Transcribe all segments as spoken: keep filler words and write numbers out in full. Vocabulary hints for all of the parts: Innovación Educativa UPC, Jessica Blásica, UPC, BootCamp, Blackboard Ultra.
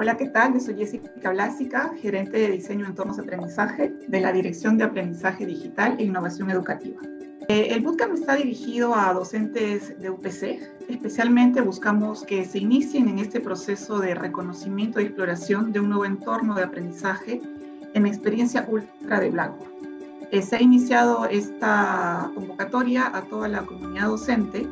Hola, ¿qué tal? Yo soy Jessica Blásica, gerente de diseño de entornos de aprendizaje de la Dirección de Aprendizaje Digital e Innovación Educativa. El bootcamp está dirigido a docentes de U P C. Especialmente buscamos que se inicien en este proceso de reconocimiento y exploración de un nuevo entorno de aprendizaje en experiencia ultra de Blackboard. Se ha iniciado esta convocatoria a toda la comunidad docente,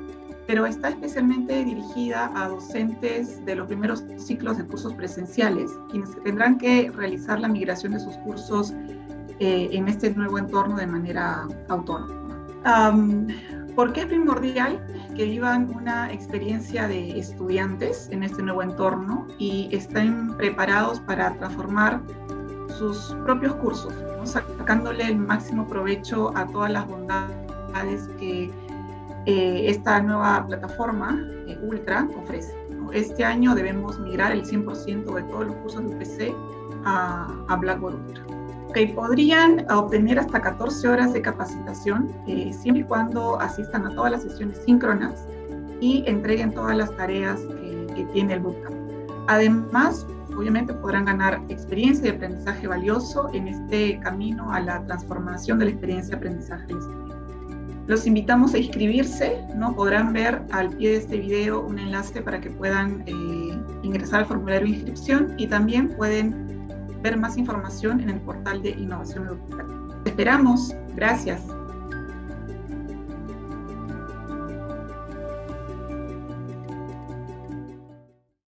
pero está especialmente dirigida a docentes de los primeros ciclos de cursos presenciales, quienes tendrán que realizar la migración de sus cursos eh, en este nuevo entorno de manera autónoma. Um, ¿Por qué es primordial que vivan una experiencia de estudiantes en este nuevo entorno y estén preparados para transformar sus propios cursos, ¿no? Sacándole el máximo provecho a todas las bondades que eh, esta nueva plataforma eh, Ultra ofrece, ¿no? Este año debemos migrar el cien por ciento de todos los cursos de U P C a, a Blackboard Ultra. Okay, podrían obtener hasta catorce horas de capacitación, eh, siempre y cuando asistan a todas las sesiones síncronas y entreguen todas las tareas que, que tiene el bootcamp. Además, obviamente podrán ganar experiencia y aprendizaje valioso en este camino a la transformación de la experiencia de aprendizaje del estudiante. Los invitamos a inscribirse, ¿no? Podrán ver al pie de este video un enlace para que puedan eh, ingresar al formulario de inscripción y también pueden ver más información en el portal de Innovación Educativa. Te esperamos. Gracias.